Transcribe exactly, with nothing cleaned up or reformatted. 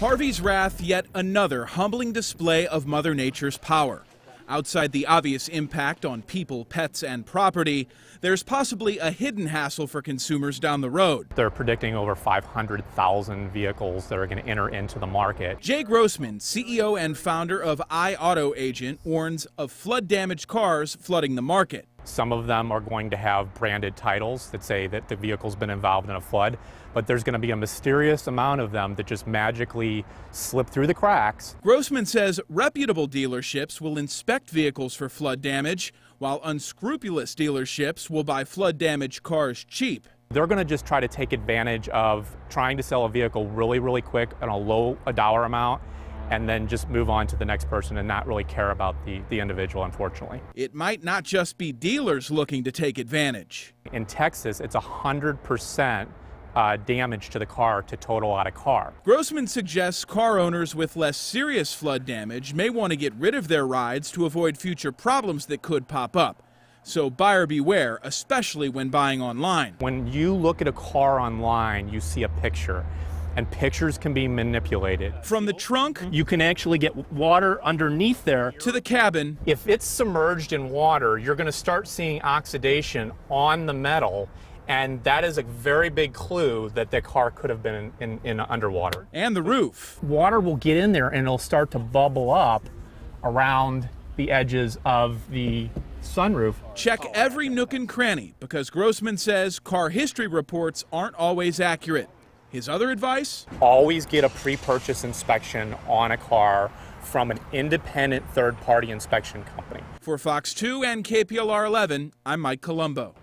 Harvey's wrath, yet another humbling display of Mother Nature's power. Outside the obvious impact on people, pets, and property, there's possibly a hidden hassle for consumers down the road. They're predicting over five hundred thousand vehicles that are going to enter into the market. Jay Grossman, C E O and founder of iAutoAgent, warns of flood-damaged cars flooding the market. Some of them are going to have branded titles that say that the vehicle's been involved in a flood, but there's going to be a mysterious amount of them that just magically slip through the cracks. Grossman says reputable dealerships will inspect vehicles for flood damage, while unscrupulous dealerships will buy flood-damaged cars cheap. They're going to just try to take advantage of trying to sell a vehicle really, really quick on a low a dollar amount, and then just move on to the next person and not really care about the, the individual, unfortunately. It might not just be dealers looking to take advantage. In Texas, it's one hundred percent uh, damage to the car to total out a car. Grossman suggests car owners with less serious flood damage may want to get rid of their rides to avoid future problems that could pop up. So buyer beware, especially when buying online. When you look at a car online, you see a picture. And pictures can be manipulated. From the trunk, you can actually get water underneath there. To the cabin. If it's submerged in water, you're going to start seeing oxidation on the metal, and that is a very big clue that the car could have been in, in, in underwater. And the roof. Water will get in there, and it'll start to bubble up around the edges of the sunroof. Check every nook and cranny, because Grossman says car history reports aren't always accurate. His other advice? Always get a pre-purchase inspection on a car from an independent third-party inspection company. For Fox two and K P L R eleven, I'm Mike Colombo.